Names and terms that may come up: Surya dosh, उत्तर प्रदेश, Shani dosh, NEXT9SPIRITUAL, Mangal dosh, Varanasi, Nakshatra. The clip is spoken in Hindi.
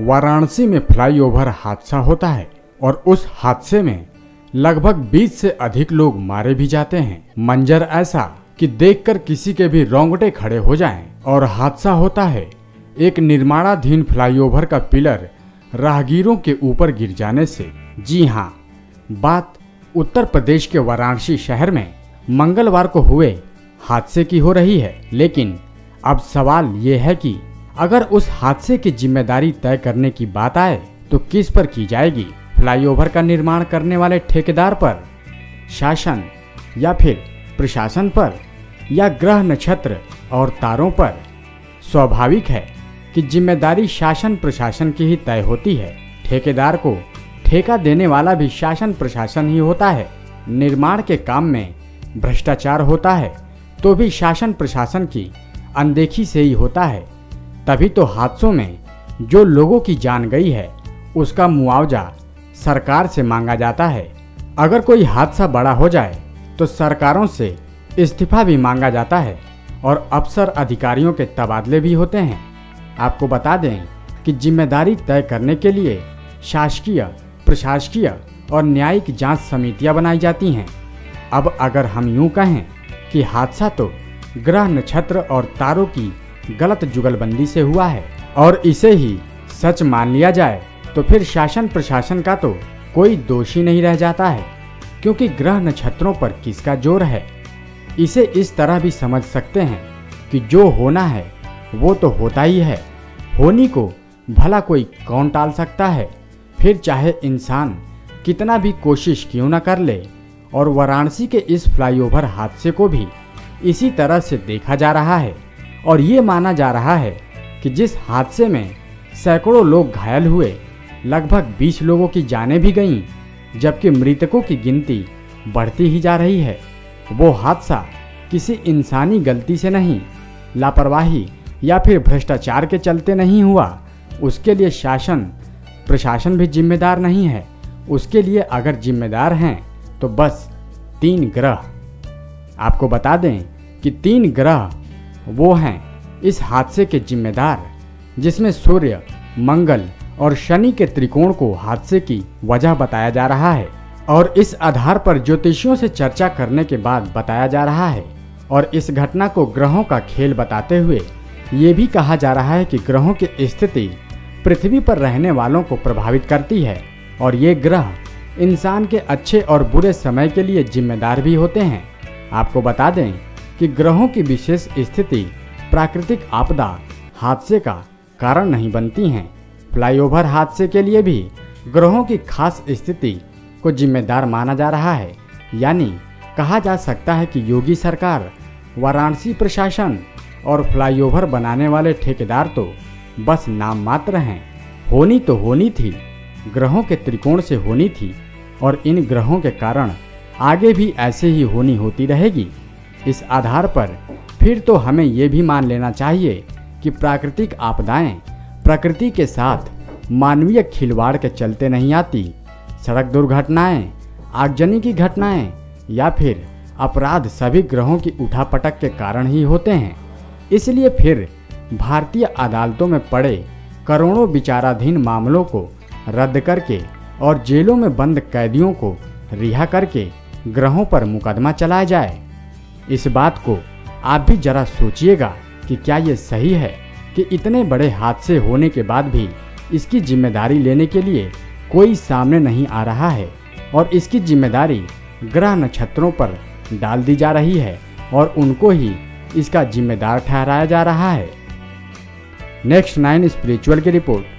वाराणसी में फ्लाईओवर हादसा होता है और उस हादसे में लगभग 20 से अधिक लोग मारे भी जाते हैं। मंजर ऐसा कि देखकर किसी के भी रोंगटे खड़े हो जाएं। और हादसा होता है एक निर्माणाधीन फ्लाईओवर का पिलर राहगीरों के ऊपर गिर जाने से। जी हाँ, बात उत्तर प्रदेश के वाराणसी शहर में मंगलवार को हुए हादसे की हो रही है। लेकिन अब सवाल ये है कि अगर उस हादसे की जिम्मेदारी तय करने की बात आए तो किस पर की जाएगी? फ्लाईओवर का निर्माण करने वाले ठेकेदार पर, शासन या फिर प्रशासन पर, या ग्रह नक्षत्र और तारों पर? स्वाभाविक है कि जिम्मेदारी शासन प्रशासन की ही तय होती है। ठेकेदार को ठेका देने वाला भी शासन प्रशासन ही होता है। निर्माण के काम में भ्रष्टाचार होता है तो भी शासन प्रशासन की अनदेखी से ही होता है। तभी तो हादसों में जो लोगों की जान गई है उसका मुआवजा सरकार से मांगा जाता है। अगर कोई हादसा बड़ा हो जाए तो सरकारों से इस्तीफा भी मांगा जाता है और अफसर अधिकारियों के तबादले भी होते हैं। आपको बता दें कि जिम्मेदारी तय करने के लिए शासकीय, प्रशासकीय और न्यायिक जांच समितियां बनाई जाती हैं। अब अगर हम यूं कहें कि हादसा तो ग्रह नक्षत्र और तारों की गलत जुगलबंदी से हुआ है और इसे ही सच मान लिया जाए तो फिर शासन प्रशासन का तो कोई दोषी नहीं रह जाता है, क्योंकि ग्रह नक्षत्रों पर किसका जोर है? इसे इस तरह भी समझ सकते हैं कि जो होना है वो तो होता ही है। होनी को भला कोई कौन टाल सकता है? फिर चाहे इंसान कितना भी कोशिश क्यों न कर ले। और वाराणसी के इस फ्लाईओवर हादसे को भी इसी तरह से देखा जा रहा है और ये माना जा रहा है कि जिस हादसे में सैकड़ों लोग घायल हुए, लगभग 20 लोगों की जानें भी गईं, जबकि मृतकों की गिनती बढ़ती ही जा रही है। वो हादसा किसी इंसानी गलती से नहीं, लापरवाही या फिर भ्रष्टाचार के चलते नहीं हुआ। उसके लिए शासन प्रशासन भी जिम्मेदार नहीं है। उसके लिए अगर जिम्मेदार हैं तो बस 3 ग्रह। आपको बता दें कि 3 ग्रह वो हैं इस हादसे के जिम्मेदार, जिसमें सूर्य, मंगल और शनि के त्रिकोण को हादसे की वजह बताया जा रहा है। और इस आधार पर ज्योतिषियों से चर्चा करने के बाद बताया जा रहा है और इस घटना को ग्रहों का खेल बताते हुए ये भी कहा जा रहा है कि ग्रहों की स्थिति पृथ्वी पर रहने वालों को प्रभावित करती है और ये ग्रह इंसान के अच्छे और बुरे समय के लिए जिम्मेदार भी होते हैं। आपको बता दें कि ग्रहों की विशेष स्थिति प्राकृतिक आपदा हादसे का कारण नहीं बनती हैं। फ्लाईओवर हादसे के लिए भी ग्रहों की खास स्थिति को जिम्मेदार माना जा रहा है। यानी कहा जा सकता है कि योगी सरकार, वाराणसी प्रशासन और फ्लाईओवर बनाने वाले ठेकेदार तो बस नाम मात्र हैं। होनी तो होनी थी, ग्रहों के त्रिकोण से होनी थी और इन ग्रहों के कारण आगे भी ऐसे ही होनी होती रहेगी। इस आधार पर फिर तो हमें ये भी मान लेना चाहिए कि प्राकृतिक आपदाएं प्रकृति के साथ मानवीय खिलवाड़ के चलते नहीं आती। सड़क दुर्घटनाएं, आगजनी की घटनाएं या फिर अपराध सभी ग्रहों की उठापटक के कारण ही होते हैं। इसलिए फिर भारतीय अदालतों में पड़े करोड़ों विचाराधीन मामलों को रद्द करके और जेलों में बंद कैदियों को रिहा करके ग्रहों पर मुकदमा चलाया जाए। इस बात को आप भी जरा सोचिएगा कि क्या ये सही है कि इतने बड़े हादसे होने के बाद भी इसकी जिम्मेदारी लेने के लिए कोई सामने नहीं आ रहा है और इसकी जिम्मेदारी ग्रह नक्षत्रों पर डाल दी जा रही है और उनको ही इसका जिम्मेदार ठहराया जा रहा है। नेक्स्ट 9 स्पिरिचुअल की रिपोर्ट।